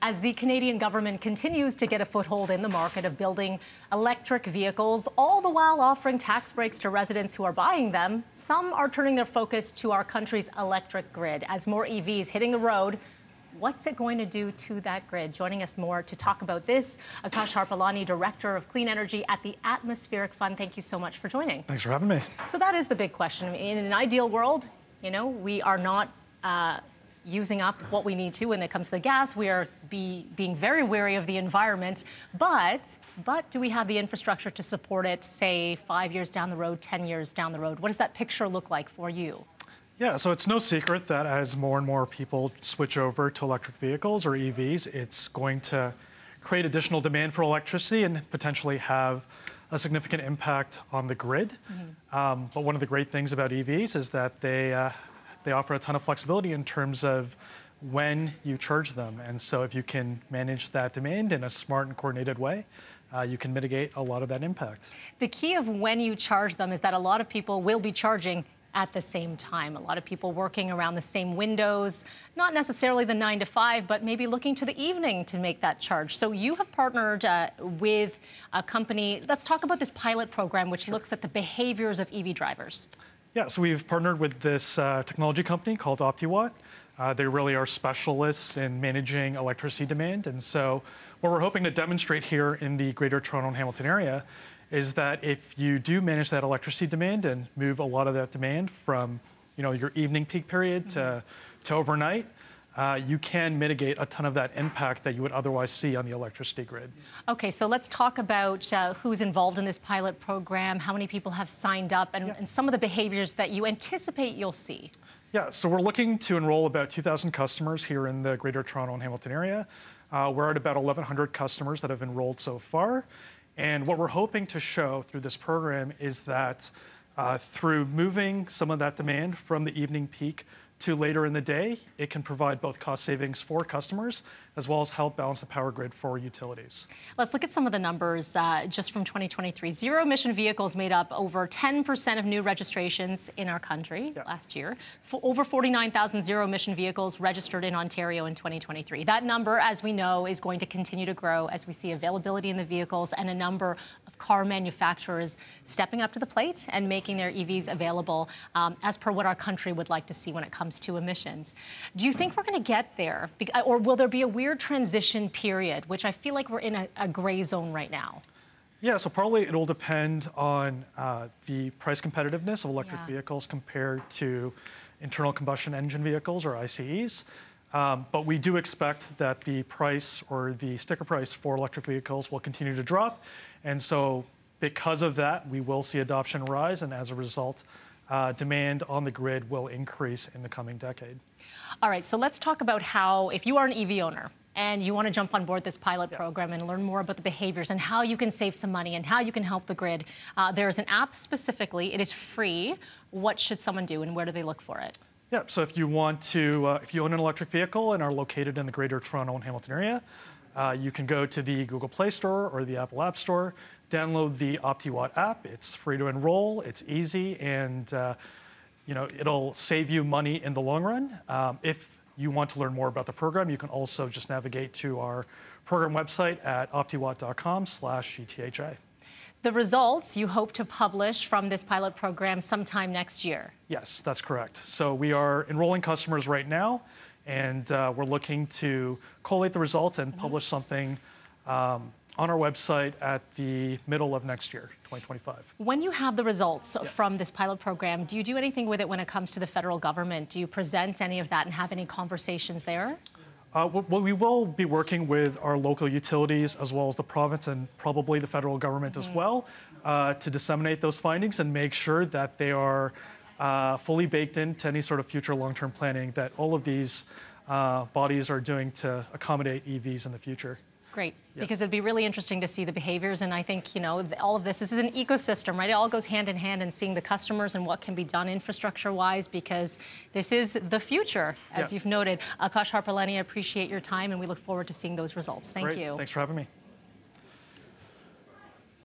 as the Canadian government continues to get a foothold in the market of building electric vehicles, all the while offering tax breaks to residents who are buying them. Some are turning their focus to our country's electric grid. As more EVs hitting the road, what's it going to do to that grid? Joining us more to talk about this, Akash Harpalani, Director of Clean Energy at the Atmospheric Fund. Thank you so much for joining. Thanks for having me. So that is the big question. In an ideal world, you know, we are not using up what we need to when it comes to the gas. We are being very wary of the environment. But do we have the infrastructure to support it, say, 5 years down the road, 10 years down the road? What does that picture look like for you? Yeah, so it's no secret that as more and more people switch over to electric vehicles or EVs, it's going to create additional demand for electricity and potentially have a significant impact on the grid. Mm-hmm. But one of the great things about EVs is that they offer a ton of flexibility in terms of when you charge them. And so if you can manage that demand in a smart and coordinated way, you can mitigate a lot of that impact. The key of when you charge them is that a lot of people will be charging at the same time. A lot of people working around the same windows, not necessarily the 9 to 5, but maybe looking to the evening to make that charge. So you have partnered with a company. Let's talk about this pilot program, which looks at the behaviors of EV drivers. Yeah, so we've partnered with this technology company called OptiWatt. They really are specialists in managing electricity demand. And so what we're hoping to demonstrate here in the Greater Toronto and Hamilton area is that if you do manage that electricity demand and move a lot of that demand from, you know, your evening peak period to overnight, you can mitigate a ton of that impact that you would otherwise see on the electricity grid. Okay, so let's talk about who's involved in this pilot program, how many people have signed up, and some of the behaviors that you anticipate you'll see. Yeah, so we're looking to enroll about 2,000 customers here in the Greater Toronto and Hamilton area. We're at about 1,100 customers that have enrolled so far. And what we're hoping to show through this program is that through moving some of that demand from the evening peak to later in the day, it can provide both cost savings for customers as well as help balance the power grid for utilities. Let's look at some of the numbers just from 2023. Zero-emission vehicles made up over 10% of new registrations in our country last year. Over 49,000 zero-emission vehicles registered in Ontario in 2023. That number, as we know, is going to continue to grow as we see availability in the vehicles and a number of car manufacturers stepping up to the plate and making their EVs available as per what our country would like to see when it comes to emissions. Do you think we're going to get there, or will there be a weird transition period, which I feel like we're in a gray zone right now? Yeah, so probably it'll depend on the price competitiveness of electric vehicles compared to internal combustion engine vehicles or ICEs. But we do expect that the price or the sticker price for electric vehicles will continue to drop. And so because of that, we will see adoption rise, and as a result, demand on the grid will increase in the coming decade. All right, so let's talk about how, if you are an EV owner and you want to jump on board this pilot program and learn more about the behaviors and how you can save some money and how you can help the grid, there is an app specifically. It is free. What should someone do and where do they look for it? Yeah, so if you want to, if you own an electric vehicle and are located in the Greater Toronto and Hamilton area, you can go to the Google Play Store or the Apple App Store, download the OptiWatt app. It's free to enroll, it's easy, and you know, it'll save you money in the long run. If you want to learn more about the program, you can also just navigate to our program website at optiwatt.com/GTHA. The results you hope to publish from this pilot program sometime next year. Yes, that's correct. So we are enrolling customers right now, and we're looking to collate the results and publish something on our website at the middle of next year, 2025. When you have the results from this pilot program, do you do anything with it when it comes to the federal government? Do you present any of that and have any conversations there? Well, we will be working with our local utilities as well as the province and probably the federal government as well to disseminate those findings and make sure that they are fully baked into any sort of future long-term planning that all of these bodies are doing to accommodate EVs in the future. Great, because it'd be really interesting to see the behaviors, and I think, you know, all of this is an ecosystem, right? It all goes hand in hand, and seeing the customers and what can be done infrastructure-wise, because this is the future, as you've noted. Akash Harpalani, I appreciate your time, and we look forward to seeing those results. Thank you. Thanks for having me.